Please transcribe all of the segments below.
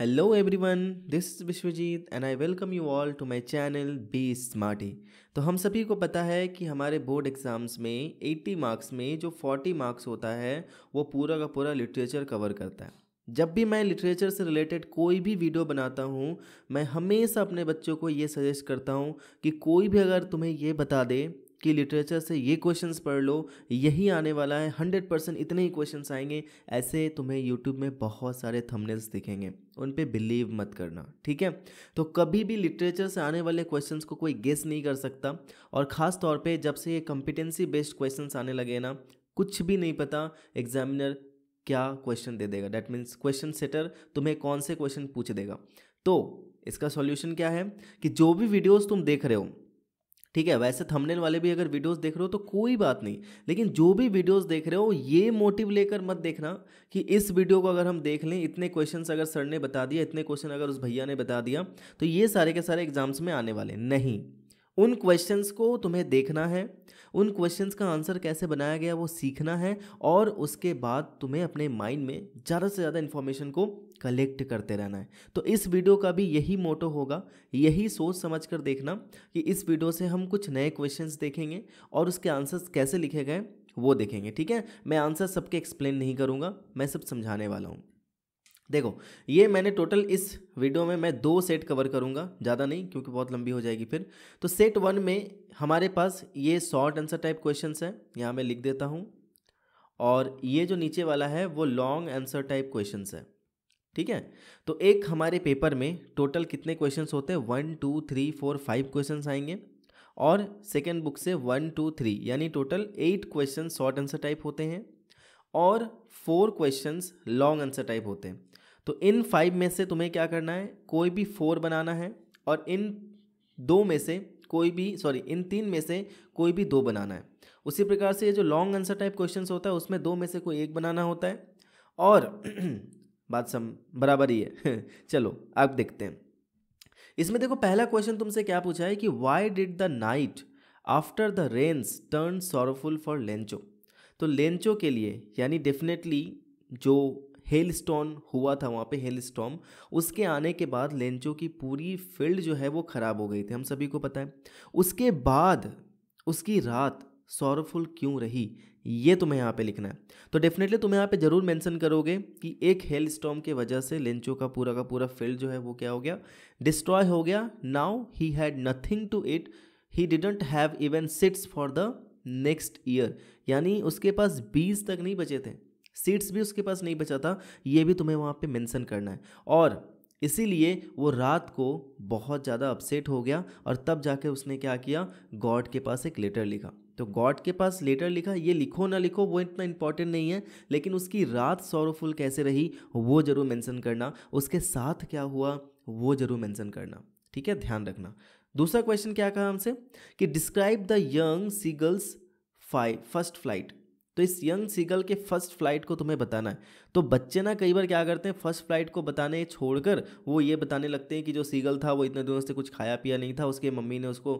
Hello everyone, this is Vishwajeet and I welcome you all to my channel Be Smarty। तो हम सभी को पता है कि हमारे बोर्ड एग्ज़ाम्स में 80 मार्क्स में जो 40 मार्क्स होता है वो पूरा का पूरा लिटरेचर कवर करता है। जब भी मैं लिटरेचर से रिलेटेड कोई भी वीडियो बनाता हूँ मैं हमेशा अपने बच्चों को ये सजेस्ट करता हूँ कि कोई भी अगर तुम्हें ये बता दे कि लिटरेचर से ये क्वेश्चंस पढ़ लो, यही आने वाला है 100%, इतने ही क्वेश्चंस आएंगे, ऐसे तुम्हें यूट्यूब में बहुत सारे थंबनेल्स दिखेंगे, उन पे बिलीव मत करना, ठीक है। तो कभी भी लिटरेचर से आने वाले क्वेश्चंस को कोई गेस नहीं कर सकता। और ख़ास तौर पे जब से ये कॉम्पिटेंसी बेस्ड क्वेश्चंस आने लगे ना, कुछ भी नहीं पता एग्जामिनर क्या क्वेश्चन दे देगा। डैट मीन्स क्वेश्चन सेटर तुम्हें कौन से क्वेश्चन पूछ देगा। तो इसका सॉल्यूशन क्या है कि जो भी वीडियोज़ तुम देख रहे हो, ठीक है, वैसे थंबनेल वाले भी अगर वीडियोस देख रहे हो तो कोई बात नहीं, लेकिन जो भी वीडियोस देख रहे हो ये मोटिव लेकर मत देखना कि इस वीडियो को अगर हम देख लें, इतने क्वेश्चंस अगर सर ने बता दिया, इतने क्वेश्चन अगर उस भैया ने बता दिया, तो ये सारे के सारे एग्जाम्स में आने वाले नहीं। उन क्वेश्चंस को तुम्हें देखना है, उन क्वेश्चंस का आंसर कैसे बनाया गया वो सीखना है, और उसके बाद तुम्हें अपने माइंड में ज़्यादा से ज़्यादा इन्फॉर्मेशन को कलेक्ट करते रहना है। तो इस वीडियो का भी यही मोटो होगा, यही सोच समझ कर देखना कि इस वीडियो से हम कुछ नए क्वेश्चंस देखेंगे और उसके आंसर्स कैसे लिखे गए वो देखेंगे, ठीक है। मैं आंसर सबके एक्सप्लेन नहीं करूँगा, मैं सब समझाने वाला हूँ। देखो, ये मैंने टोटल इस वीडियो में मैं 2 सेट कवर करूंगा, ज़्यादा नहीं क्योंकि बहुत लंबी हो जाएगी फिर। तो सेट 1 में हमारे पास ये शॉर्ट आंसर टाइप क्वेश्चंस है, यहाँ मैं लिख देता हूँ, और ये जो नीचे वाला है वो लॉन्ग आंसर टाइप क्वेश्चंस है, ठीक है। तो एक हमारे पेपर में टोटल कितने क्वेश्चंस होते हैं, 1 2 3 4 5 क्वेश्चंस आएंगे, और सेकेंड बुक से 1 2 3 यानी total 8 question short answer type होते हैं और 4 क्वेश्चंस लॉन्ग आंसर टाइप होते हैं। तो इन 5 में से तुम्हें क्या करना है, कोई भी 4 बनाना है, और इन 3 में से कोई भी 2 बनाना है। उसी प्रकार से ये जो लॉन्ग आंसर टाइप क्वेश्चंस होता है उसमें 2 में से कोई 1 बनाना होता है, और बात सब बराबर ही है। चलो अब देखते हैं। इसमें देखो, पहला क्वेश्चन तुमसे क्या पूछा है कि why did the night after the rains turn sorrowful for Lencho. तो लेंचो के लिए यानी डेफिनेटली जो हेल स्टॉर्म हुआ था, वहाँ पे हेल स्टॉर्म, उसके आने के बाद लेंचो की पूरी फील्ड जो है वो ख़राब हो गई थी, हम सभी को पता है। उसके बाद उसकी रात सॉरोफुल क्यों रही, ये तुम्हें यहाँ पे लिखना है। तो डेफिनेटली तुम्हें यहाँ पे ज़रूर मेंशन करोगे कि एक हेल स्टॉर्म के वजह से लेंचो का पूरा फील्ड जो है वो क्या हो गया, डिस्ट्रॉय हो गया। Now he had nothing to it, he didn't have even seeds for the next year, यानी उसके पास बीज तक नहीं बचे थे, सीड्स भी उसके पास नहीं बचा था, ये भी तुम्हें वहाँ पे मेंशन करना है। और इसीलिए वो रात को बहुत ज़्यादा अपसेट हो गया, और तब जाके उसने क्या किया, गॉड के पास एक लेटर लिखा। तो गॉड के पास लेटर लिखा, ये लिखो ना लिखो वो इतना इम्पॉर्टेंट नहीं है, लेकिन उसकी रात सॉरोफुल कैसे रही वो ज़रूर मेंशन करना, उसके साथ क्या हुआ वो ज़रूर मेंशन करना, ठीक है, ध्यान रखना। दूसरा क्वेश्चन क्या कहा हमसे कि describe the young seagull's first flight. तो इस यंग सीगल के फर्स्ट फ्लाइट को तुम्हें बताना है। तो बच्चे ना कई बार क्या करते हैं, फर्स्ट फ्लाइट को बताने छोड़कर वो ये बताने लगते हैं कि जो सीगल था वो इतने दिनों से कुछ खाया पिया नहीं था, उसके मम्मी ने उसको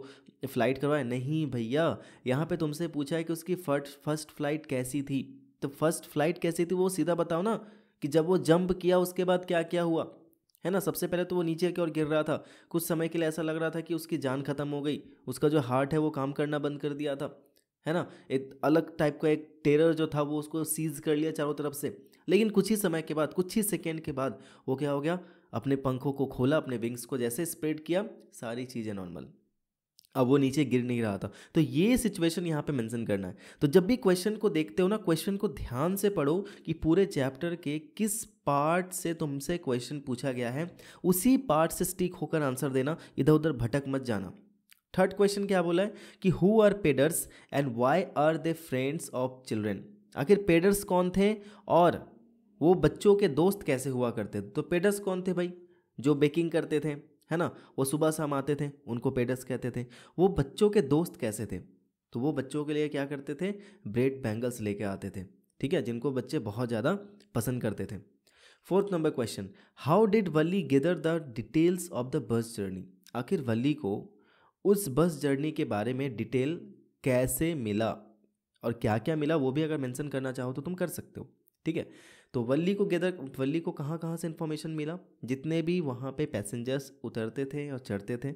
फ्लाइट करवाया। नहीं भैया, यहाँ पे तुमसे पूछा है कि उसकी फर्स्ट फ्लाइट कैसी थी। तो फर्स्ट फ्लाइट कैसी थी वो सीधा बताओ ना, कि जब वो जंप किया उसके बाद क्या क्या हुआ, है ना। सबसे पहले तो वो नीचे की ओर गिर रहा था, कुछ समय के लिए ऐसा लग रहा था कि उसकी जान खत्म हो गई, उसका जो हार्ट है वो काम करना बंद कर दिया था, है ना, एक अलग टाइप का एक टेरर जो था वो उसको सीज कर लिया चारों तरफ से। लेकिन कुछ ही समय के बाद, कुछ ही सेकेंड के बाद वो क्या हो गया, अपने पंखों को खोला, अपने विंग्स को जैसे स्प्रेड किया, सारी चीज़ें नॉर्मल, अब वो नीचे गिर नहीं रहा था। तो ये सिचुएशन यहाँ पे मेंशन करना है। तो जब भी क्वेश्चन को देखते हो ना, क्वेश्चन को ध्यान से पढ़ो कि पूरे चैप्टर के किस पार्ट से तुमसे क्वेश्चन पूछा गया है, उसी पार्ट से स्टिक होकर आंसर देना, इधर उधर भटक मत जाना। थर्ड क्वेश्चन क्या बोला है कि who are peddlers and why are they friends of children. आखिर पेडर्स कौन थे और वो बच्चों के दोस्त कैसे हुआ करते थे। तो पेडर्स कौन थे भाई, जो बेकिंग करते थे, है ना, वो सुबह शाम आते थे, उनको पेडर्स कहते थे। वो बच्चों के दोस्त कैसे थे, तो वो बच्चों के लिए क्या करते थे, ब्रेड बैंगल्स लेके आते थे, ठीक है, जिनको बच्चे बहुत ज़्यादा पसंद करते थे। Fourth number question, how did Valli gather the details of the bus journey. आखिर वल्ली को उस बस जर्नी के बारे में डिटेल कैसे मिला, और क्या क्या मिला वो भी अगर मेंशन करना चाहो तो तुम कर सकते हो, ठीक है। तो वल्ली को कहाँ से इन्फॉर्मेशन मिला, जितने भी वहाँ पे पैसेंजर्स उतरते थे और चढ़ते थे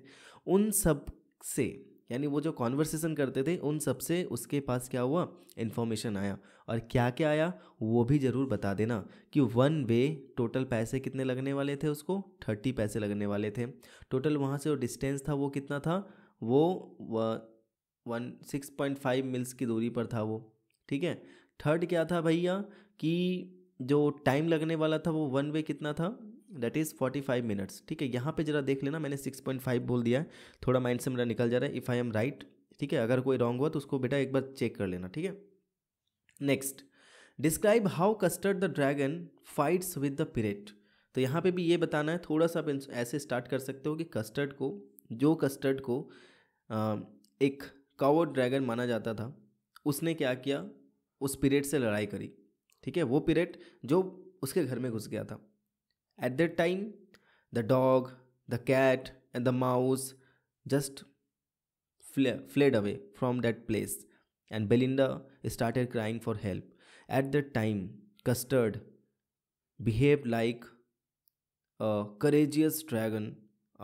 उन सब से, यानी वो जो कॉन्वर्सेशन करते थे उन सब से उसके पास क्या हुआ, इन्फॉर्मेशन आया। और क्या क्या आया वो भी ज़रूर बता देना कि वन वे टोटल पैसे कितने लगने वाले थे, उसको 30 पैसे लगने वाले थे टोटल। वहाँ से वो डिस्टेंस था वो कितना था, वो 6.5 मील्स की दूरी पर था वो, ठीक है। थर्ड क्या था भैया कि जो टाइम लगने वाला था वो वन वे कितना था, दैट इज़ 45 मिनट्स, ठीक है। यहाँ पे ज़रा देख लेना, मैंने 6.5 बोल दिया है, थोड़ा माइंड से मेरा निकल जा रहा है, इफ़ आई एम राइट, ठीक है। अगर कोई रॉन्ग हुआ तो उसको बेटा एक बार चेक कर लेना, ठीक है। Next, describe how Custard the dragon fights with the pirate. तो यहाँ पे भी ये बताना है, थोड़ा सा आप ऐसे स्टार्ट कर सकते हो कि कस्टर्ड को एक कावर्ड ड्रैगन माना जाता था, उसने क्या किया, उस पिरेट से लड़ाई करी, ठीक है। वो पिरेट जो उसके घर में घुस गया था। At that time, the dog, the cat, and the mouse just fled away from that place, and Belinda started crying for help. At that time, Custard behaved like a courageous dragon.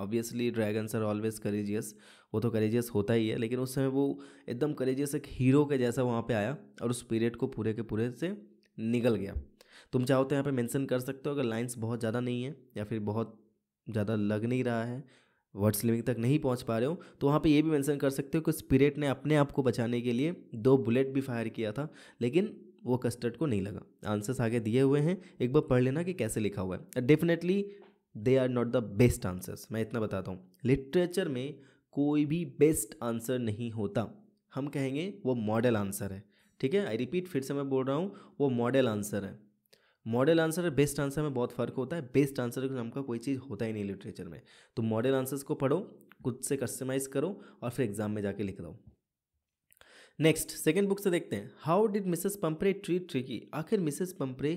Obviously, dragons are always courageous. वो तो courageous होता ही है, लेकिन उस समय वो एकदम courageous एक हीरो के जैसा वहाँ पे आया और उस पीरियड को पूरे के पूरे से निगल गया। तुम चाहो तो यहाँ पे मेंशन कर सकते हो, अगर लाइंस बहुत ज़्यादा नहीं है या फिर बहुत ज़्यादा लग नहीं रहा है, वर्ड्स लिविंग तक नहीं पहुँच पा रहे हो, तो वहाँ पे ये भी मेंशन कर सकते हो कि स्पिरिट ने अपने आप को बचाने के लिए 2 बुलेट भी फायर किया था, लेकिन वो कस्टर्ड को नहीं लगा। आंसर्स आगे दिए हुए हैं, एक बार पढ़ लेना कि कैसे लिखा हुआ है। Definitely they are not the best answers, मैं इतना बताता हूँ। लिटरेचर में कोई भी बेस्ट आंसर नहीं होता, हम कहेंगे वो मॉडल आंसर है, ठीक है। आई रिपीट, फिर से मैं बोल रहा हूँ, वो मॉडल आंसर है। मॉडल आंसर और बेस्ट आंसर में बहुत फ़र्क होता है। बेस्ट आंसर नाम का कोई चीज़ होता ही नहीं लिटरेचर में। तो मॉडल आंसर्स को पढ़ो, खुद से कस्टमाइज़ करो और फिर एग्ज़ाम में जाके लिख दो। नेक्स्ट, सेकंड बुक से देखते हैं, how did Mrs Pumphrey treat Tricki. आखिर मिसेस पंपरे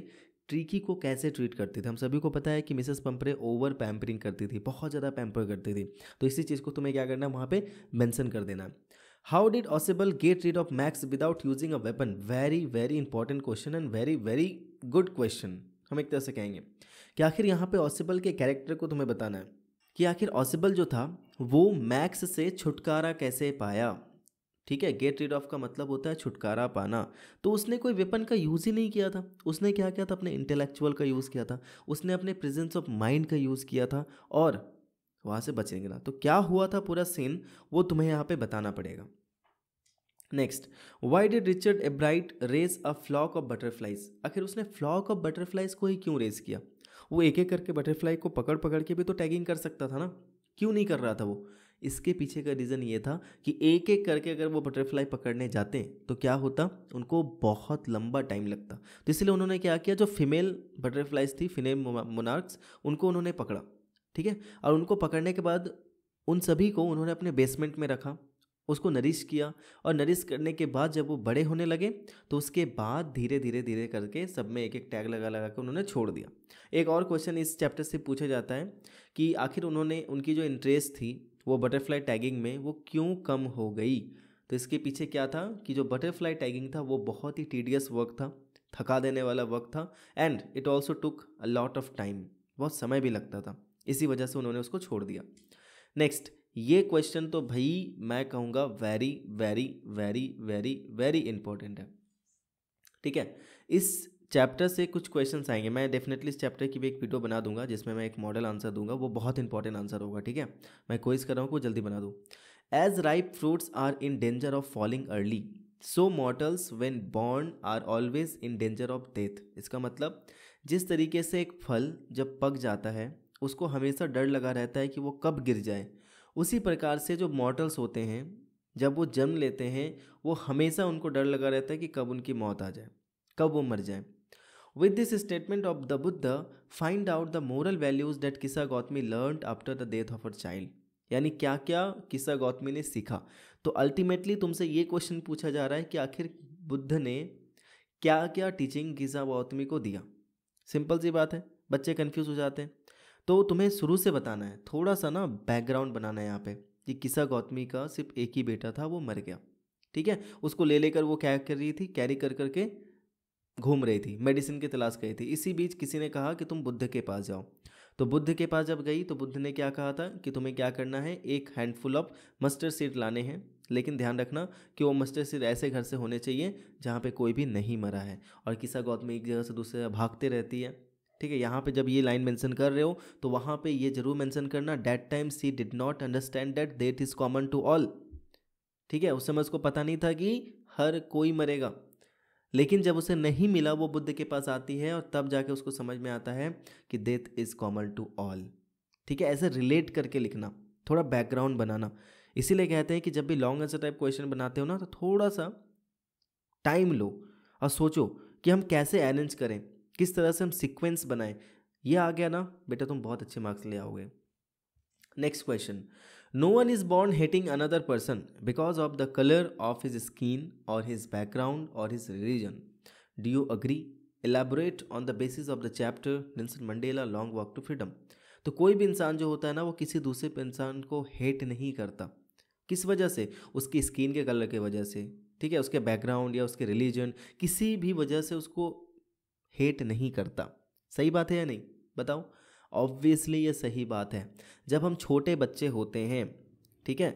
ट्रिकी को कैसे ट्रीट करती थी। हम सभी को पता है कि मिसेस पंपरे ओवर पैम्परिंग करती थी, बहुत ज़्यादा पैम्पर करती थी। तो इसी चीज़ को तुम्हें क्या करना है, वहाँ पे मेंशन कर देना। How did Ausable get rid of Max without using a weapon. Very very important question and very very good question, हम एक तरह से कहेंगे कि आखिर यहाँ पे ऑसिबल के कैरेक्टर को तुम्हें बताना है कि आखिर ऑसिबल जो था वो मैक्स से छुटकारा कैसे पाया, ठीक है। गेट रीड ऑफ का मतलब होता है छुटकारा पाना। तो उसने कोई वेपन का यूज़ ही नहीं किया था, उसने क्या किया था, अपने इंटेलेक्चुअल का यूज़ किया था, उसने अपने प्रेजेंस ऑफ माइंड का यूज़ किया था और वहाँ से बचेंगे ना। तो क्या हुआ था पूरा सीन वो तुम्हें यहाँ पे बताना पड़ेगा। Next, why did Richard Ebright raise a flock of butterflies. आखिर उसने फ्लॉक ऑफ बटरफ्लाइज को ही क्यों रेज किया। वो एक एक करके बटरफ्लाई को पकड़ पकड़ के भी तो टैगिंग कर सकता था ना, क्यों नहीं कर रहा था वो। इसके पीछे का रीज़न ये था कि एक एक करके अगर वो बटरफ्लाई पकड़ने जाते तो क्या होता, उनको बहुत लंबा टाइम लगता। तो इसलिए उन्होंने क्या किया, जो फीमेल बटरफ्लाइज थी, फीमेल मोनार्क्स, उनको उन्होंने पकड़ा, ठीक है। और उनको पकड़ने के बाद उन सभी को उन्होंने अपने बेसमेंट में रखा, उसको नरिश किया और नरिश करने के बाद जब वो बड़े होने लगे तो उसके बाद धीरे धीरे धीरे करके सब में एक एक टैग लगा लगा के उन्होंने छोड़ दिया। एक और क्वेश्चन इस चैप्टर से पूछा जाता है कि आखिर उन्होंने उनकी जो इंटरेस्ट थी वो बटरफ्लाई टैगिंग में वो क्यों कम हो गई। तो इसके पीछे क्या था कि जो बटरफ्लाई टैगिंग था वो बहुत ही टीडियस वर्क था, थका देने वाला वर्क था, and it also took a lot of time, बहुत समय भी लगता था, इसी वजह से उन्होंने उसको छोड़ दिया। नेक्स्ट, ये क्वेश्चन तो भाई मैं कहूँगा very very very very very important है, ठीक है। इस चैप्टर से कुछ क्वेश्चंस आएंगे, मैं डेफिनेटली इस चैप्टर की भी एक वीडियो बना दूंगा जिसमें मैं एक मॉडल आंसर दूंगा, वो बहुत इंपॉर्टेंट आंसर होगा, ठीक है। मैं कोशिश कर रहा हूँ कि जल्दी बना दूँ। As ripe fruits are in danger of falling early, so mortals when born are always in danger of death. इसका मतलब जिस तरीके से एक फल जब पक जाता है उसको हमेशा डर लगा रहता है कि वो कब गिर जाए, उसी प्रकार से जो मॉर्टल्स होते हैं जब वो जन्म लेते हैं वो हमेशा उनको डर लगा रहता है कि कब उनकी मौत आ जाए, कब वो मर जाए। With this statement of the Buddha find out the moral values that Kisa Gotami learned after the death of her child. यानी क्या क्या किसा गौतमी ने सीखा। तो अल्टीमेटली तुमसे ये क्वेश्चन पूछा जा रहा है कि आखिर बुद्ध ने क्या क्या टीचिंग किसा गौतमी को दिया। सिंपल सी बात है, बच्चे कन्फ्यूज़ हो जाते हैं, तो तुम्हें शुरू से बताना है, थोड़ा सा ना बैकग्राउंड बनाना है यहाँ पे कि किसा गौतमी का सिर्फ एक ही बेटा था, वो मर गया, ठीक है। उसको ले लेकर वो क्या कर रही थी, कैरी कर करके घूम रही थी, मेडिसिन की तलाश गई थी। इसी बीच किसी ने कहा कि तुम बुद्ध के पास जाओ। तो बुद्ध के पास जब गई तो बुद्ध ने क्या कहा था कि तुम्हें क्या करना है, एक हैंडफुल ऑफ मस्टर्ड सीड लाने हैं, लेकिन ध्यान रखना कि वो मस्टर्ड सीड ऐसे घर से होने चाहिए जहाँ पे कोई भी नहीं मरा है। और किस्सा गौतम एक जगह से दूसरे भागते रहती है, ठीक है। यहाँ पे जब ये लाइन मेंशन कर रहे हो तो वहाँ पे ये जरूर मेंशन करना, that time she did not understand that death is common to all, ठीक है। उस समय उसको पता नहीं था कि हर कोई मरेगा, लेकिन जब उसे नहीं मिला वो बुद्ध के पास आती है और तब जाके उसको समझ में आता है कि death is common to all, ठीक है। ऐसे रिलेट करके लिखना, थोड़ा बैकग्राउंड बनाना। इसीलिए कहते हैं कि जब भी लॉन्ग आंसर टाइप क्वेश्चन बनाते हो ना तो थोड़ा सा टाइम लो और सोचो कि हम कैसे अरेंज करें, किस तरह से हम सीक्वेंस बनाएं। ये आ गया ना बेटा, तुम बहुत अच्छे मार्क्स ले आओगे। Next question, no one is born hating another person because of the colour of his skin और हिज बैकग्राउंड और his religion, do you agree, elaborate on the basis of the chapter Nelson Mandela long walk to freedom. तो कोई भी इंसान जो होता है ना वो किसी दूसरे इंसान को हेट नहीं करता, किस वजह से, उसकी स्किन के कलर की वजह से, ठीक है, उसके बैकग्राउंड या उसके रिलीजन, किसी भी वजह से उसको हेट नहीं करता। सही बात है या नहीं, बताओ। ऑब्वियसली ये सही बात है। जब हम छोटे बच्चे होते हैं, ठीक है,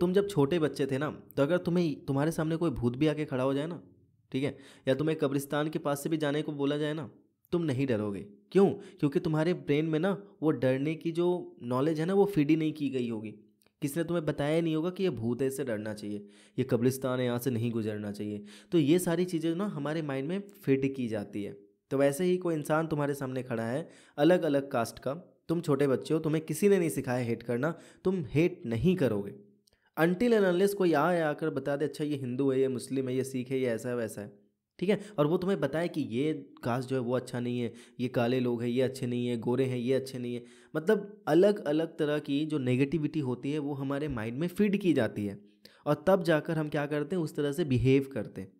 तुम जब छोटे बच्चे थे ना तो अगर तुम्हारे सामने कोई भूत भी आके खड़ा हो जाए ना, ठीक है, या तुम्हें कब्रिस्तान के पास से भी जाने को बोला जाए ना, तुम नहीं डरोगे। क्यों? क्योंकि तुम्हारे ब्रेन में ना वो डरने की जो नॉलेज है ना वो फीड ही नहीं की गई होगी। किसने तुम्हें बताया नहीं होगा कि ये भूत है, इससे डरना चाहिए, ये कब्रिस्तान है, यहाँ से नहीं गुजरना चाहिए। तो ये सारी चीज़ें ना हमारे माइंड में फिट की जाती है। तो वैसे ही कोई इंसान तुम्हारे सामने खड़ा है अलग अलग कास्ट का, तुम छोटे बच्चे हो, तुम्हें किसी ने नहीं सिखाया हेट करना, तुम हेट नहीं करोगे अनटिल एंड अनलेस कोई आकर बता दे अच्छा ये हिंदू है, ये मुस्लिम है, ये सिख है, ये ऐसा है वैसा है, ठीक है, और वो तुम्हें बताए कि ये कास्ट जो है वो अच्छा नहीं है, ये काले लोग हैं ये अच्छे नहीं है, गोरे हैं ये अच्छे नहीं है। मतलब अलग अलग तरह की जो नेगेटिविटी होती है वो हमारे माइंड में फीड की जाती है और तब जाकर हम क्या करते हैं, उस तरह से बिहेव करते हैं,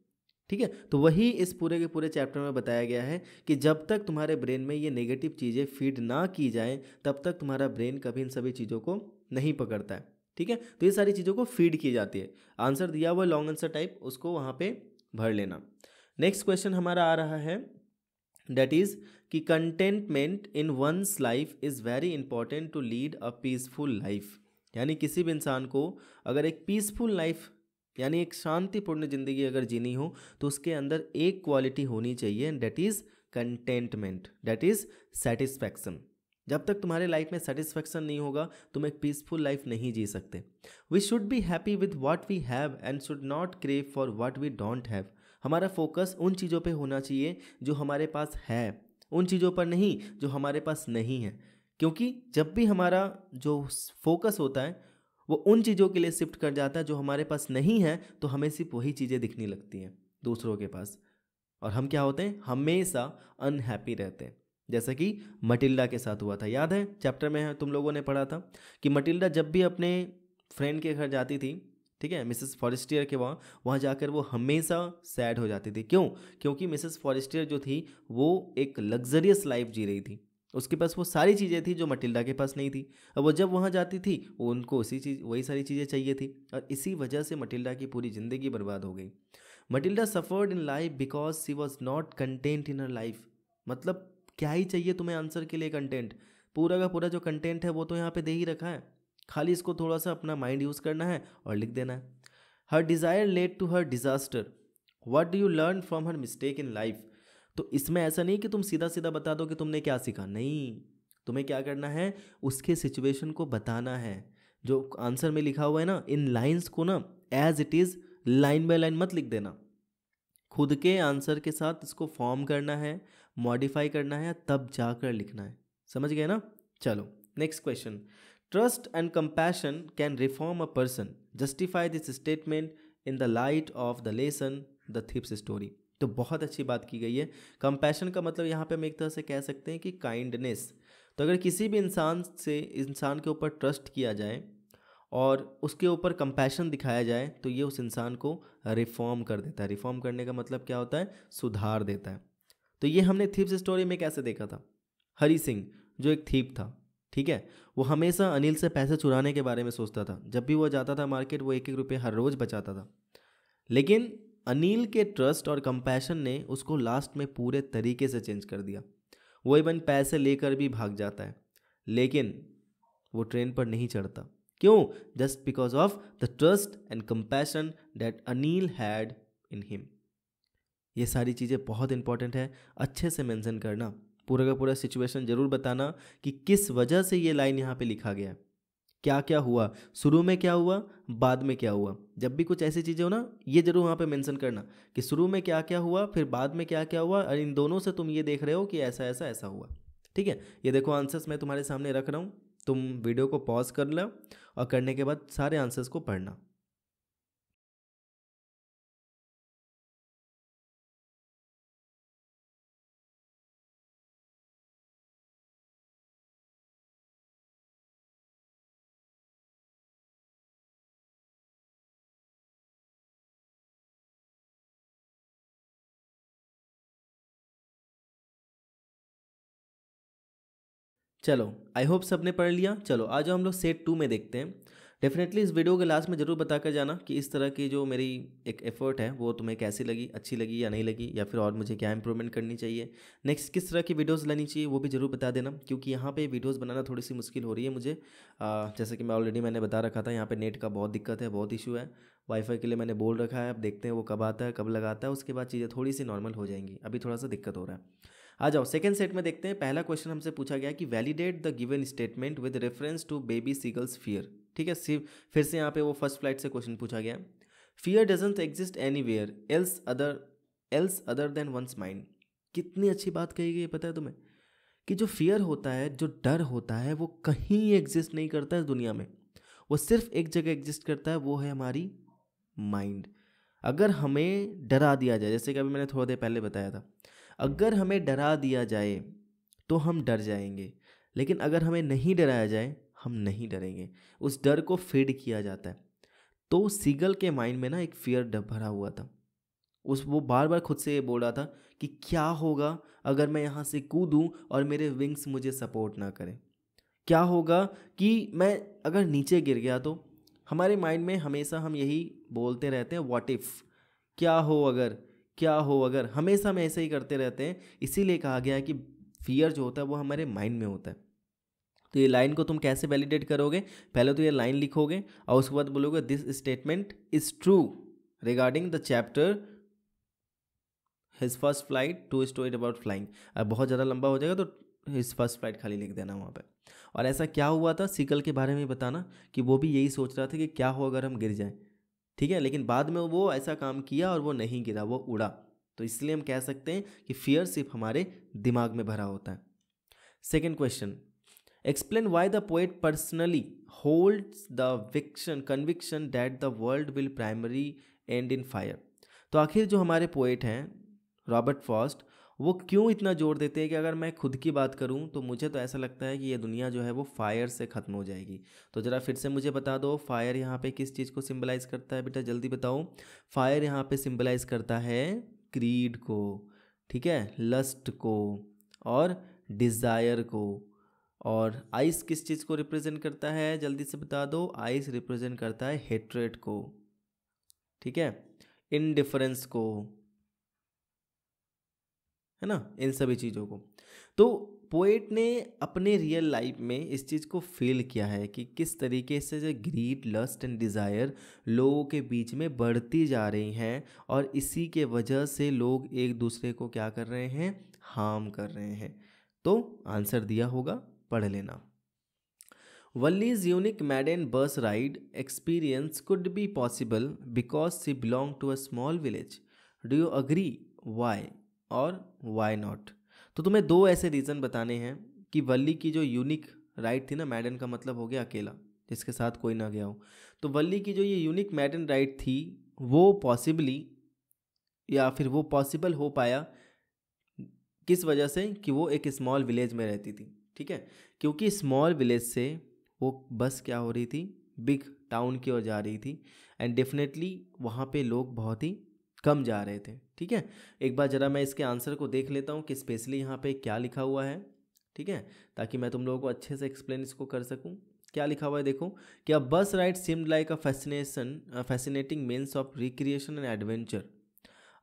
ठीक है। तो वही इस पूरे के पूरे चैप्टर में बताया गया है कि जब तक तुम्हारे ब्रेन में ये नेगेटिव चीज़ें फीड ना की जाएं तब तक तुम्हारा ब्रेन कभी इन सभी चीज़ों को नहीं पकड़ता है, ठीक है। तो ये सारी चीज़ों को फीड की जाती है। आंसर दिया हुआ लॉन्ग आंसर टाइप, उसको वहाँ पे भर लेना। नेक्स्ट क्वेश्चन हमारा आ रहा है, दैट इज़ कि contentment in one's life is very important to lead a peaceful life. यानी किसी भी इंसान को अगर एक पीसफुल लाइफ यानी एक शांतिपूर्ण जिंदगी अगर जीनी हो तो उसके अंदर एक क्वालिटी होनी चाहिए and that is contentment, that is satisfaction. जब तक तुम्हारे लाइफ में सेटिस्फैक्शन नहीं होगा तुम एक पीसफुल लाइफ नहीं जी सकते। We should be happy with what we have and should not crave for what we don't have. हमारा फोकस उन चीज़ों पे होना चाहिए जो हमारे पास है, उन चीज़ों पर नहीं जो हमारे पास नहीं है, क्योंकि जब भी हमारा जो फोकस होता है वो उन चीज़ों के लिए शिफ्ट कर जाता है जो हमारे पास नहीं है तो हमें सिर्फ वही चीज़ें दिखने लगती हैं दूसरों के पास और हम क्या होते हैं, हमेशा अनहैप्पी रहते हैं। जैसा कि मटिल्डा के साथ हुआ था, याद है चैप्टर में है, तुम लोगों ने पढ़ा था कि मटिल्डा जब भी अपने फ्रेंड के घर जाती थी, ठीक है, मिसेस फॉरेस्टियर के वहाँ जाकर वो हमेशा सैड हो जाती थी। क्यों? क्योंकि मिसेस फॉरेस्टियर जो थी वो एक लग्जरियस लाइफ जी रही थी, उसके पास वो सारी चीज़ें थी जो मटिल्डा के पास नहीं थी। अब वो जब वहाँ जाती थी वो उनको वही सारी चीज़ें चाहिए थी और इसी वजह से मटिल्डा की पूरी ज़िंदगी बर्बाद हो गई। Matilda suffered in life because she was not content in her life. मतलब क्या ही चाहिए तुम्हें आंसर के लिए कंटेंट, पूरा का पूरा जो कंटेंट है वो तो यहाँ पे दे ही रखा है, खाली इसको थोड़ा सा अपना माइंड यूज़ करना है और लिख देना है। Her desire led to her disaster, what do you learn from her mistake in life. तो इसमें ऐसा नहीं कि तुम सीधा सीधा बता दो कि तुमने क्या सीखा, नहीं, तुम्हें क्या करना है उसके सिचुएशन को बताना है। जो आंसर में लिखा हुआ है ना इन लाइंस को ना as it is line by line मत लिख देना, खुद के आंसर के साथ इसको फॉर्म करना है, मॉडिफाई करना है, तब जाकर लिखना है, समझ गए ना। चलो next question, trust and compassion can reform a person, justify this statement in the light of the lesson the thief's story. तो बहुत अच्छी बात की गई है। कंपैशन का मतलब यहाँ पे हम एक तरह से कह सकते हैं कि काइंडनेस। तो अगर किसी भी इंसान के ऊपर ट्रस्ट किया जाए और उसके ऊपर कंपैशन दिखाया जाए तो ये उस इंसान को रिफॉर्म कर देता है। रिफॉर्म करने का मतलब क्या होता है, सुधार देता है। तो ये हमने थीप्स स्टोरी में कैसे देखा था, हरी सिंह जो एक थीप था, ठीक है, वो हमेशा अनिल से पैसे चुराने के बारे में सोचता था। जब भी वो जाता था मार्केट वो 1-1 रुपये हर रोज़ बचाता था, लेकिन अनिल के ट्रस्ट और कंपैशन ने उसको लास्ट में पूरे तरीके से चेंज कर दिया। वो इवन पैसे लेकर भी भाग जाता है, लेकिन वो ट्रेन पर नहीं चढ़ता। क्यों? Just because of the trust and compassion that Anil had in him. ये सारी चीज़ें बहुत इंपॉर्टेंट है, अच्छे से मेंशन करना, पूरा का पूरा सिचुएशन ज़रूर बताना कि किस वजह से ये लाइन यहाँ पे लिखा गया है, क्या क्या हुआ, शुरू में क्या हुआ, बाद में क्या हुआ। जब भी कुछ ऐसी चीज़ें हो ना, ये ज़रूर वहाँ पे मेंशन करना कि शुरू में क्या क्या हुआ, फिर बाद में क्या क्या हुआ, और इन दोनों से तुम ये देख रहे हो कि ऐसा ऐसा ऐसा हुआ। ठीक है, ये देखो आंसर्स मैं तुम्हारे सामने रख रहा हूँ, तुम वीडियो को पॉज कर लो और करने के बाद सारे आंसर्स को पढ़ना। चलो, आई होप सबने पढ़ लिया। चलो आज हम लोग सेट 2 में देखते हैं। डेफिनेटली इस वीडियो के लास्ट में ज़रूर बता कर जाना कि इस तरह की जो मेरी एक एफर्ट है वो तुम्हें कैसी लगी, अच्छी लगी या नहीं लगी, या फिर और मुझे क्या इंप्रूवमेंट करनी चाहिए, नेक्स्ट किस तरह की वीडियोस लानी चाहिए, वो भी ज़रूर बता देना। क्योंकि यहाँ पे वीडियोस बनाना थोड़ी सी मुश्किल हो रही है मुझे, जैसे कि मैंने बता रखा था, यहाँ पर नेट का बहुत दिक्कत है, बहुत इशू है। वाईफाई के लिए मैंने बोल रखा है, अब देखते हैं वो कब आता है, कब लगाता है, उसके बाद चीज़ें थोड़ी सी नॉर्मल हो जाएंगी, अभी थोड़ा सा दिक्कत हो रहा है। आ जाओ सेकंड सेट में देखते हैं। पहला क्वेश्चन हमसे पूछा गया कि validate the given statement with reference to baby seagull's fear. ठीक है, फिर से यहाँ पे वो फर्स्ट फ्लाइट से क्वेश्चन पूछा गया। Fear doesn't exist anywhere else other than one's mind. कितनी अच्छी बात कही गई पता है तुम्हें, कि जो फियर होता है, जो डर होता है, वो कहीं एग्जिस्ट नहीं करता है दुनिया में। वो सिर्फ एक जगह एग्जिस्ट करता है, वो है हमारी माइंड। अगर हमें डरा दिया जाए, जैसे कि अभी मैंने थोड़ा देर पहले बताया था, अगर हमें डरा दिया जाए तो हम डर जाएंगे, लेकिन अगर हमें नहीं डराया जाए हम नहीं डरेंगे। उस डर को फीड किया जाता है। तो सीगल के माइंड में ना एक फियर डर भरा हुआ था, वो बार बार खुद से ये बोल रहा था कि क्या होगा अगर मैं यहाँ से कूदूँ और मेरे विंग्स मुझे सपोर्ट ना करें, क्या होगा कि मैं अगर नीचे गिर गया। तो हमारे माइंड में हमेशा हम यही बोलते रहते हैं, व्हाट इफ़, क्या हो अगर, क्या हो अगर, हमेशा हम ऐसे ही करते रहते हैं। इसीलिए कहा गया है कि फियर जो होता है वो हमारे माइंड में होता है। तो ये लाइन को तुम कैसे वैलिडेट करोगे? पहले तो ये लाइन लिखोगे और उसके बाद बोलोगे this statement is true regarding the chapter his first flight to story about flying. अब बहुत ज़्यादा लंबा हो जाएगा तो हिज फर्स्ट फ्लाइट खाली लिख देना वहाँ पर। और ऐसा क्या हुआ था सीगल के बारे में बताना कि वो भी यही सोच रहा था कि क्या हो अगर हम गिर जाएँ। ठीक है, लेकिन बाद में वो ऐसा काम किया और वो नहीं गिरा, वो उड़ा। तो इसलिए हम कह सकते हैं कि फियर सिर्फ हमारे दिमाग में भरा होता है। Second question, explain why the poet personally holds the conviction that the world will primary and in fire. तो आखिर जो हमारे पोएट हैं रॉबर्ट फ्रॉस्ट, वो क्यों इतना जोर देते हैं कि अगर मैं खुद की बात करूं तो मुझे तो ऐसा लगता है कि ये दुनिया जो है वो फायर से ख़त्म हो जाएगी। तो ज़रा फिर से मुझे बता दो, फायर यहाँ पे किस चीज़ को सिंबलाइज़ करता है बेटा, जल्दी बताओ। फायर यहाँ पे सिंबलाइज़ करता है क्रीड को, ठीक है, लस्ट को और डिज़ायर को। और आइस किस चीज़ को रिप्रेजेंट करता है, जल्दी से बता दो। आइस रिप्रेजेंट करता है हेट्रेट को, ठीक है, इनडिफरेंस को, है ना, इन सभी चीज़ों को। तो पोएट ने अपने रियल लाइफ में इस चीज़ को फील किया है कि किस तरीके से जो ग्रीड, लस्ट एंड डिज़ायर लोगों के बीच में बढ़ती जा रही हैं और इसी के वजह से लोग एक दूसरे को क्या कर रहे हैं, हार्म कर रहे हैं। तो आंसर दिया होगा, पढ़ लेना। वल्लीज unique maiden bus ride experience could be possible because she belong to a small village, do you agree, why और वाई नॉट। तो तुम्हें दो ऐसे रीज़न बताने हैं कि वल्ली की जो यूनिक राइड थी ना, मैडन का मतलब हो गया अकेला, जिसके साथ कोई ना गया हो। तो वल्ली की जो ये यूनिक मैडन राइड थी वो पॉसिबली, या फिर वो पॉसिबल हो पाया किस वजह से, कि वो एक स्मॉल विलेज में रहती थी। ठीक है, क्योंकि स्मॉल विलेज से वो बस क्या हो रही थी, बिग टाउन की ओर जा रही थी। एंड डेफिनेटली वहाँ पे लोग बहुत ही कम जा रहे थे। ठीक है, एक बार ज़रा मैं इसके आंसर को देख लेता हूँ कि स्पेशली यहाँ पे क्या लिखा हुआ है, ठीक है, ताकि मैं तुम लोगों को अच्छे से एक्सप्लेन इसको कर सकूँ। क्या लिखा हुआ है देखो, क्या bus ride seemed like a fascinating means of recreation and adventure,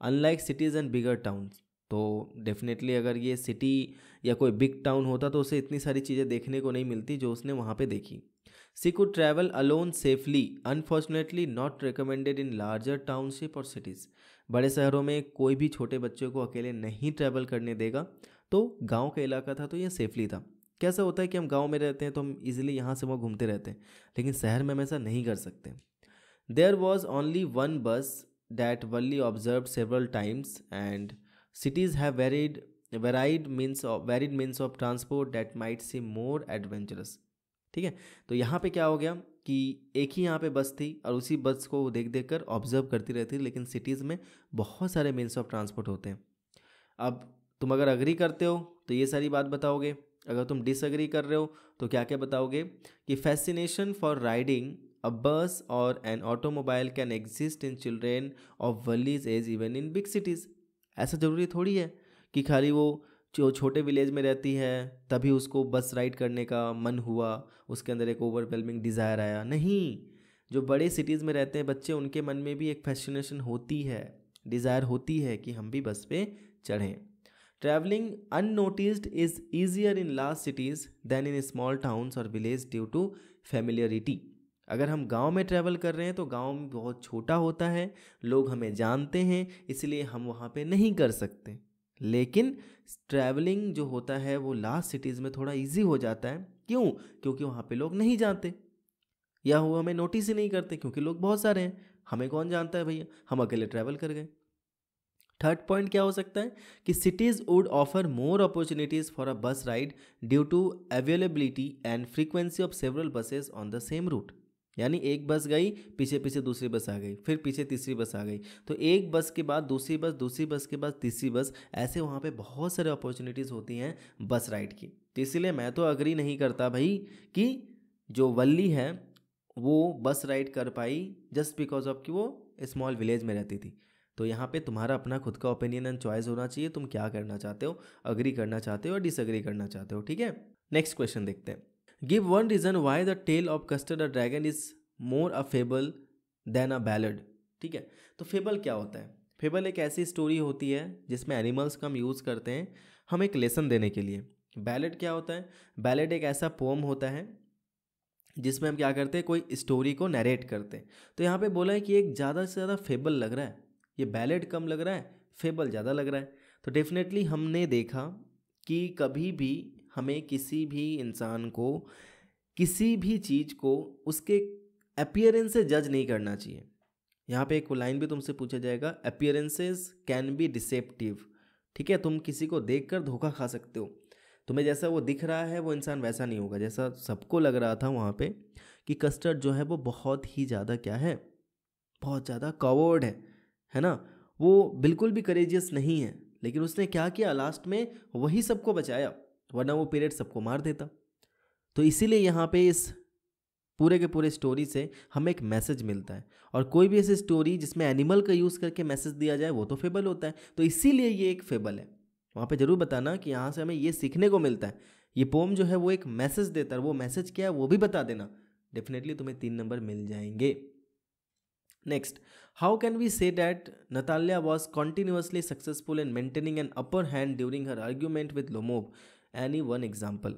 unlike cities and bigger towns. तो डेफिनेटली अगर ये सिटी या कोई बिग टाउन होता तो उसे इतनी सारी चीज़ें देखने को नहीं मिलती जो उसने वहाँ पे देखी। She could travel alone safely, unfortunately not recommended in larger township और सिटीज़। बड़े शहरों में कोई भी छोटे बच्चों को अकेले नहीं ट्रैवल करने देगा। तो गाँव का इलाका था तो यह सेफली था। कैसा होता है कि हम गाँव में रहते हैं तो हम ईजिली यहाँ से वहाँ घूमते रहते हैं, लेकिन शहर में हम ऐसा नहीं कर सकते। There was only one bus that Valli observe several times and Cities have varied means of transport that might seem more adventurous। ठीक है, तो यहाँ पे क्या हो गया कि एक ही यहाँ पे बस थी और उसी बस को देख कर ऑब्जर्व करती रहती थी, लेकिन सिटीज़ में बहुत सारे मीन्स ऑफ ट्रांसपोर्ट होते हैं। अब तुम अगर अग्री करते हो तो ये सारी बात बताओगे, अगर तुम डिसअग्री कर रहे हो तो क्या क्या बताओगे कि fascination for riding a bus और an automobile can exist in children of villages as even in big cities. ऐसा ज़रूरी थोड़ी है कि खाली वो जो छोटे विलेज में रहती है तभी उसको बस राइड करने का मन हुआ, उसके अंदर एक ओवरवेलमिंग डिज़ायर आया। नहीं, जो बड़े सिटीज़ में रहते हैं बच्चे, उनके मन में भी एक फैसिनेशन होती है, डिज़ायर होती है कि हम भी बस पे चढ़ें। Travelling unnoticed is easier in large cities than in small towns और विलेज ड्यू टू फेमिलियरिटी। अगर हम गांव में ट्रैवल कर रहे हैं तो गांव बहुत छोटा होता है, लोग हमें जानते हैं, इसलिए हम वहां पे नहीं कर सकते। लेकिन ट्रैवलिंग जो होता है वो लार्ज सिटीज़ में थोड़ा इजी हो जाता है। क्यों? क्योंकि वहां पे लोग नहीं जानते या वो हमें नोटिस ही नहीं करते, क्योंकि लोग बहुत सारे हैं। हमें कौन जानता है भैया, हम अकेले ट्रैवल कर गए। थर्ड पॉइंट क्या हो सकता है कि cities would offer more opportunities for a bus ride due to availability and frequency of several buses on the same route. यानी एक बस गई, पीछे पीछे दूसरी बस आ गई, फिर पीछे तीसरी बस आ गई, तो एक बस के बाद दूसरी बस, दूसरी बस के बाद तीसरी बस, ऐसे वहाँ पे बहुत सारे अपॉर्चुनिटीज़ होती हैं बस राइड की। तो इसीलिए मैं तो अग्री नहीं करता भाई कि जो वल्ली है वो बस राइड कर पाई जस्ट बिकॉज ऑफ कि वो स्मॉल विलेज में रहती थी। तो यहाँ पे तुम्हारा अपना खुद का ओपिनियन एंड चॉइस होना चाहिए, तुम क्या करना चाहते हो, अग्री करना चाहते हो और डिसअग्री करना चाहते हो। ठीक है, नेक्स्ट क्वेश्चन देखते हैं। Give one reason why the tale of Custard the Dragon is more a fable than a ballad। ठीक है, तो फेबल क्या होता है? फेबल एक ऐसी स्टोरी होती है जिसमें एनिमल्स का हम यूज़ करते हैं हम एक लेसन देने के लिए। बैलेड क्या होता है? बैलेड एक ऐसा पोम होता है जिसमें हम क्या करते हैं, कोई स्टोरी को नरेट करते हैं। तो यहाँ पे बोला है कि एक ज़्यादा से ज़्यादा फेबल लग रहा है, ये बैलेड कम लग रहा है, फेबल ज़्यादा लग रहा है। तो डेफिनेटली हमने देखा कि कभी भी हमें किसी भी इंसान को किसी भी चीज़ को उसके अपीयरेंस से जज नहीं करना चाहिए। यहाँ पे एक लाइन भी तुमसे पूछा जाएगा, अपीयरेंसेस कैन बी डिसेप्टिव। ठीक है, तुम किसी को देखकर धोखा खा सकते हो। तुम्हें जैसा वो दिख रहा है वो इंसान वैसा नहीं होगा जैसा सबको लग रहा था वहाँ पे कि कस्टर्ड जो है वो बहुत ही ज़्यादा क्या है, बहुत ज़्यादा कवर्ड है ना, वो बिल्कुल भी करेजियस नहीं है। लेकिन उसने क्या किया, लास्ट में वही सबको बचाया, वरना वो पीरियड सबको मार देता। तो इसीलिए यहाँ पे इस पूरे के पूरे स्टोरी से हमें एक मैसेज मिलता है, और कोई भी ऐसी स्टोरी जिसमें एनिमल का यूज़ करके मैसेज दिया जाए वो तो फेबल होता है। तो इसीलिए ये एक फेबल है। वहाँ पे ज़रूर बताना कि यहाँ से हमें ये सीखने को मिलता है, ये पोम जो है वो एक मैसेज देता है, वो मैसेज क्या है वो भी बता देना। डेफिनेटली तुम्हें 3 नंबर मिल जाएंगे। Next, how can we say that Natalya was continuously successful in maintaining an upper hand during her argument with Lomov any one example.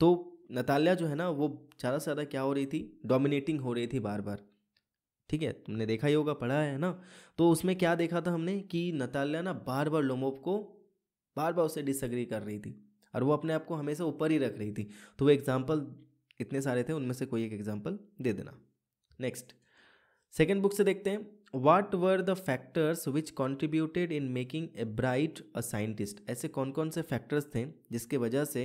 तो नताल्या जो है ना वो ज़्यादा से ज़्यादा क्या हो रही थी, डोमिनेटिंग हो रही थी बार बार। ठीक है, तुमने देखा ही होगा, पढ़ा है ना। तो उसमें क्या देखा था हमने कि नताल्या ना बार बार लोमोव को बार बार उससे डिसअग्री कर रही थी और वो अपने आप को हमेशा ऊपर ही रख रही थी। तो वो एग्जाम्पल इतने सारे थे, उनमें से कोई एक एग्जाम्पल दे देना। नेक्स्ट, सेकेंड बुक से देखते हैं, what were the factors which contributed in making Ebright a scientist. ऐसे कौन कौन से फैक्टर्स थे जिसके वजह से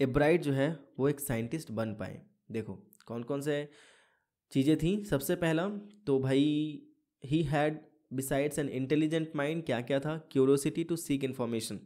एब्राइट जो है वो एक साइंटिस्ट बन पाए। देखो कौन कौन से चीज़ें थी। सबसे पहला तो भाई he had besides an intelligent mind. क्या क्या था? Curiosity to seek information.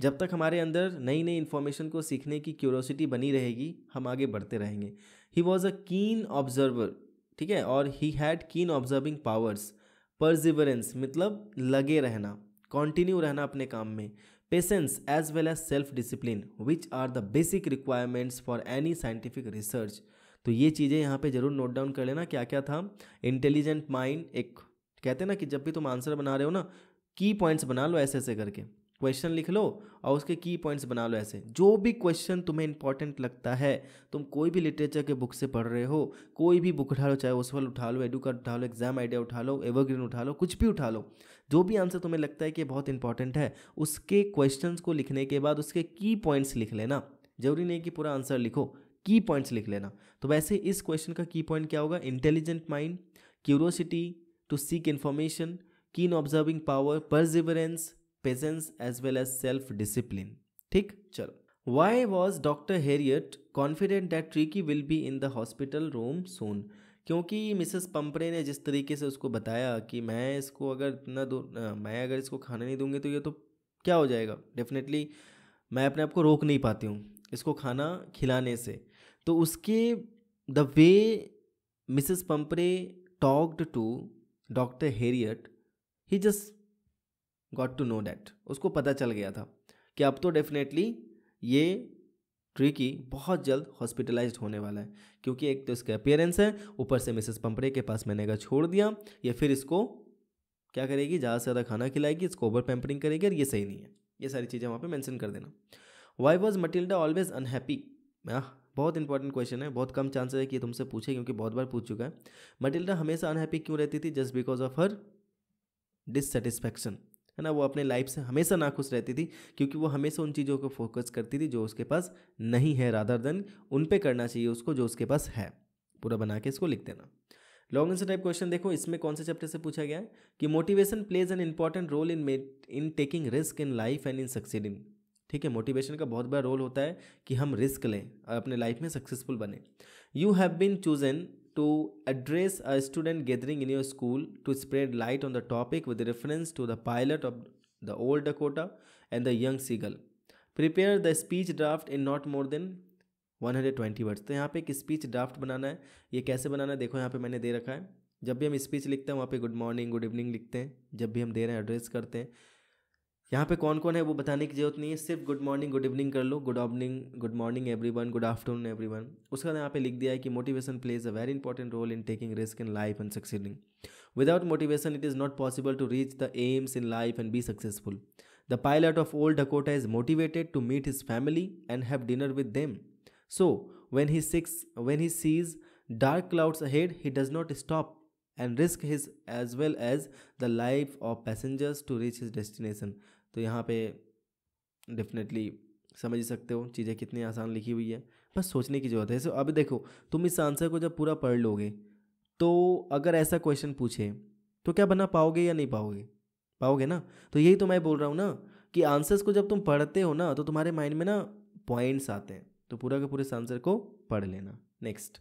जब तक हमारे अंदर नई नई इन्फॉर्मेशन को सीखने की क्यूरोसिटी बनी रहेगी हम आगे बढ़ते रहेंगे। ही वॉज अ कीन ऑब्जर्वर। ठीक है, और he had keen observing powers. Perseverance मतलब लगे रहना, कंटिन्यू रहना अपने काम में। Patience as well as self discipline which are the basic requirements for any scientific research. तो ये चीज़ें यहाँ पे जरूर नोट डाउन कर लेना क्या क्या था। इंटेलिजेंट माइंड, एक कहते हैं ना कि जब भी तुम आंसर बना रहे हो ना की पॉइंट्स बना लो ऐसे ऐसे करके, क्वेश्चन लिख लो और उसके की पॉइंट्स बना लो ऐसे। जो भी क्वेश्चन तुम्हें इंपॉर्टेंट लगता है, तुम कोई भी लिटरेचर के बुक से पढ़ रहे हो, कोई भी बुक उठा लो, चाहे ओसवल उठा लो, एडुकट उठा लो, एग्जाम आइडिया उठा लो, एवरग्रीन उठा लो, कुछ भी उठा लो, जो भी आंसर तुम्हें लगता है कि बहुत इंपॉर्टेंट है, उसके क्वेश्चन को लिखने के बाद उसके की पॉइंट्स लिख लेना। जरूरी नहीं कि पूरा आंसर लिखो, की पॉइंट्स लिख लेना। तो वैसे इस क्वेश्चन का की पॉइंट क्या होगा? Intelligent mind, curiosity to seek information, keen observing power, perseverance, patience as well as self discipline. ठीक, चलो। Why was doctor Herriot confident that Tricki will be in the hospital room soon? क्योंकि Mrs Pumphrey ने जिस तरीके से उसको बताया कि मैं इसको अगर इतना मैं अगर इसको खाना नहीं दूंगी तो ये तो क्या हो जाएगा, डेफिनेटली मैं अपने आप को रोक नहीं पाती हूँ इसको खाना खिलाने से। तो उसके the way Mrs Pumphrey talked to doctor Herriot, he just got to know that, उसको पता चल गया था कि अब तो डेफिनेटली ये ट्रिकी बहुत जल्द हॉस्पिटलाइज्ड होने वाला है, क्योंकि एक तो इसका अपीयरेंस है, ऊपर से मिसेस पंपरे के पास मैंने कहा छोड़ दिया, ये फिर इसको क्या करेगी, ज़्यादा से ज़्यादा खाना खिलाएगी, इसको ओवर पैम्परिंग करेगी, और ये सही नहीं है। ये सारी चीज़ें वहाँ पे मेंशन कर देना। Why was Matilda always unhappy? बहुत इंपॉर्टेंट क्वेश्चन है, बहुत कम चांसेस है कि तुमसे पूछे, क्योंकि बहुत बार पूछ चुका है। मटिल्डा हमेशा अनहैप्पी क्यों रहती थी? Just because of her dissatisfaction, है ना। वो अपने लाइफ से हमेशा नाखुश रहती थी, क्योंकि वो हमेशा उन चीज़ों को फोकस करती थी जो उसके पास नहीं है, रादर देन उन पे करना चाहिए उसको जो उसके पास है। पूरा बना के इसको लिख देना। लॉन्ग आंसर टाइप क्वेश्चन देखो, इसमें कौन से चैप्टर से पूछा गया है कि motivation plays an important role in taking risk in life and in succeeding. ठीक है, मोटिवेशन का बहुत बड़ा रोल होता है कि हम रिस्क लें और अपने लाइफ में सक्सेसफुल बने। You have been chosen to address a student gathering in your school to spread light on the topic with reference to the pilot of the Old Dakota and the Young Seagull. Prepare the speech draft in not more than 120 words. तो यहाँ पे एक speech draft बनाना है। ये कैसे बनाना है देखो, यहाँ पे मैंने दे रखा है। जब भी हम स्पीच लिखते हैं वहाँ पे गुड मॉर्निंग, गुड इवनिंग लिखते हैं, जब भी हम दे रहे हैं, एड्रेस करते हैं। यहाँ पे कौन कौन है वो बताने की जरूरत नहीं है, सिर्फ गुड मॉर्निंग गुड इवनिंग कर लो, good morning everyone, good afternoon everyone. उसके बाद यहाँ पे लिख दिया है कि motivation plays a very important role in taking risk in life and succeeding. Without motivation it is not possible to reach the aims in life and be successful. The pilot of old Dakota is motivated to meet his family and have dinner with them. So when he sees dark clouds ahead he does not stop and risk his as well as the life of passengers to reach his destination। तो यहाँ पे definitely समझ सकते हो चीज़ें कितनी आसान लिखी हुई है, बस सोचने की ज़रूरत है। सो अब देखो, तुम इस आंसर को जब पूरा पढ़ लोगे तो अगर ऐसा क्वेश्चन पूछे तो क्या बना पाओगे या नहीं पाओगे? पाओगे ना। तो यही तो मैं बोल रहा हूँ ना कि आंसर्स को जब तुम पढ़ते हो ना तो तुम्हारे माइंड में ना पॉइंट्स आते हैं। तो पूरा के पूरे आंसर को पढ़ लेना। Next,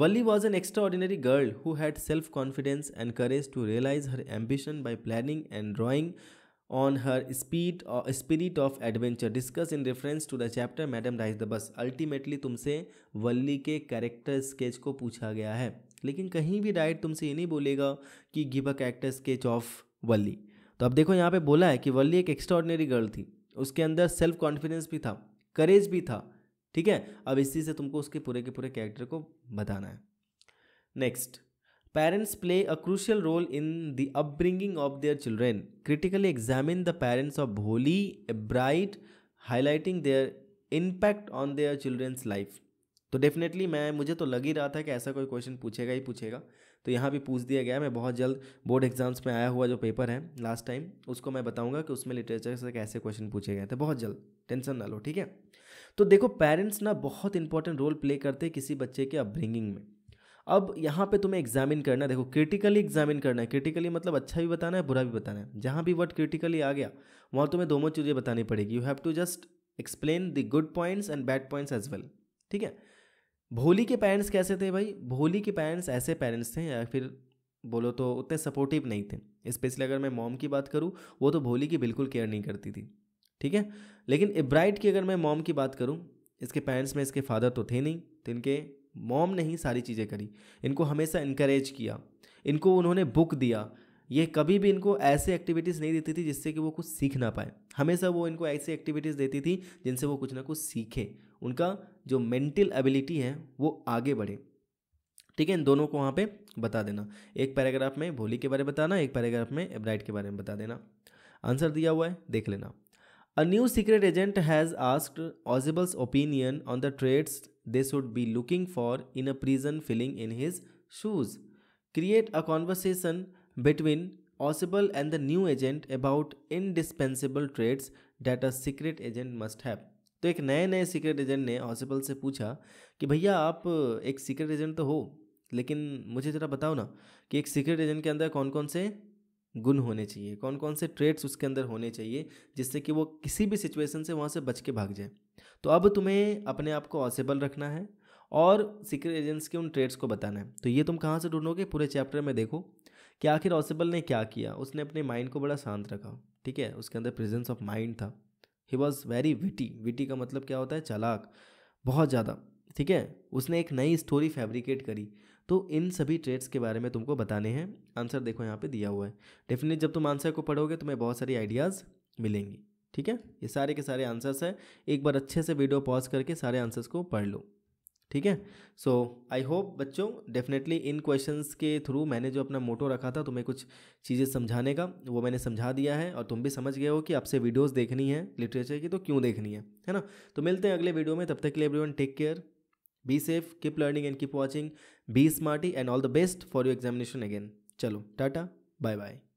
Wally was an extraordinary girl who had self-confidence and courage to realize her ambition by planning and drawing on her spirit of adventure. Discuss in reference to the chapter Madam Drives the Bus. Ultimately तुमसे वल्ली के character sketch को पूछा गया है, लेकिन कहीं भी direct तुमसे ये नहीं बोलेगा कि give a character sketch of Wally. तो अब देखो यहाँ पे बोला है कि वल्ली एक एक्स्ट्राऑर्डिनरी गर्ल थी, उसके अंदर सेल्फ कॉन्फिडेंस भी था, करेज भी था। ठीक है, अब इसी से तुमको उसके पूरे के पूरे कैरेक्टर को बताना है। Next, parents play a crucial role in the upbringing of their children. Critically examine the parents of Bholi bright highlighting their impact on their children's life. तो डेफिनेटली मुझे तो लग ही रहा था कि ऐसा कोई क्वेश्चन पूछेगा ही पूछेगा, तो यहाँ भी पूछ दिया गया। मैं बहुत जल्द बोर्ड एग्जाम्स में आया हुआ जो पेपर है लास्ट टाइम, उसको मैं बताऊँगा कि उसमें लिटरेचर से कैसे क्वेश्चन पूछे गए थे, बहुत जल्द, टेंशन ना लो। ठीक है, तो देखो पेरेंट्स ना बहुत इंपॉर्टेंट रोल प्ले करते हैं किसी बच्चे के अपब्रिंगिंग में। अब यहाँ पे तुम्हें एग्जामिन करना है, देखो क्रिटिकली एग्जामिन करना है। क्रिटिकली मतलब अच्छा भी बताना है, बुरा भी बताना है। जहाँ भी वर्ड क्रिटिकली आ गया वहाँ तुम्हें दोनों चीज़ें बतानी पड़ेगी। You have to just explain the good points and bad points as well. ठीक है, भोली के पेरेंट्स कैसे थे भाई? भोली के पेरेंट्स ऐसे पेरेंट्स थे, या फिर बोलो तो उतने सपोर्टिव नहीं थे। स्पेशली अगर मैं मॉम की बात करूँ, वो तो भोली की बिल्कुल केयर नहीं करती थी। ठीक है, लेकिन इब्राइट की अगर मैं मॉम की बात करूं, इसके पेरेंट्स में इसके फादर तो थे नहीं, तो इनके मॉम ने ही सारी चीज़ें करी। इनको हमेशा इनकरेज किया, इनको उन्होंने बुक दिया, ये कभी भी इनको ऐसे एक्टिविटीज़ नहीं देती थी जिससे कि वो कुछ सीख ना पाए। हमेशा वो इनको ऐसी एक्टिविटीज़ देती थी जिनसे वो कुछ ना कुछ सीखे, उनका जो मेंटल एबिलिटी है वो आगे बढ़े। ठीक है, इन दोनों को वहाँ पे बता देना। एक पैराग्राफ में भोली के बारे में बताना, एक पैराग्राफ में एब्राइट के बारे में बता देना। आंसर दिया हुआ है, देख लेना। A new secret agent has asked Ausable's opinion on the trades they should be looking for in a prison filling in his shoes. Create a conversation between Ausable and the new agent about indispensable trades that a secret agent must have. तो एक नए secret agent ने ऑजिबल से पूछा कि भैया आप एक सीक्रेट एजेंट तो हो, लेकिन मुझे ज़रा बताओ ना कि एक सीक्रेट एजेंट के अंदर कौन कौन से गुण होने चाहिए, कौन कौन से ट्रेड्स उसके अंदर होने चाहिए जिससे कि वो किसी भी सिचुएशन से वहाँ से बच के भाग जाए। तो अब तुम्हें अपने आप को ऑजिबल रखना है और सीक्रेट एजेंट्स के उन ट्रेड्स को बताना है। तो ये तुम कहाँ से ढूंढोगे, पूरे चैप्टर में देखो कि आखिर ऑजिबल ने क्या किया। उसने अपने माइंड को बड़ा शांत रखा, ठीक है, उसके अंदर प्रेजेंस ऑफ माइंड था। He was very witty, witty का मतलब क्या होता है, चालाक, बहुत ज़्यादा, ठीक है। उसने एक नई स्टोरी फैब्रिकेट करी। तो इन सभी ट्रेड्स के बारे में तुमको बताने हैं। आंसर देखो यहाँ पे दिया हुआ है। डेफिनेटली जब तुम आंसर को पढ़ोगे तुम्हें बहुत सारी आइडियाज़ मिलेंगी, ठीक है। ये सारे के सारे आंसर्स हैं। एक बार अच्छे से वीडियो पॉज करके सारे आंसर्स को पढ़ लो, ठीक है। सो आई होप बच्चों डेफिनेटली इन क्वेश्चंस के थ्रू मैंने जो अपना मोटो रखा था तुम्हें कुछ चीज़ें समझाने का, वो मैंने समझा दिया है और तुम भी समझ गए हो कि आपसे वीडियोस देखनी है लिटरेचर की तो क्यों देखनी है ना। तो मिलते हैं अगले वीडियो में, तब तक के लिए everyone take care, be safe, keep learning and keep watching be smarty and all the best for your examination again. चलो टाटा, बाय बाय।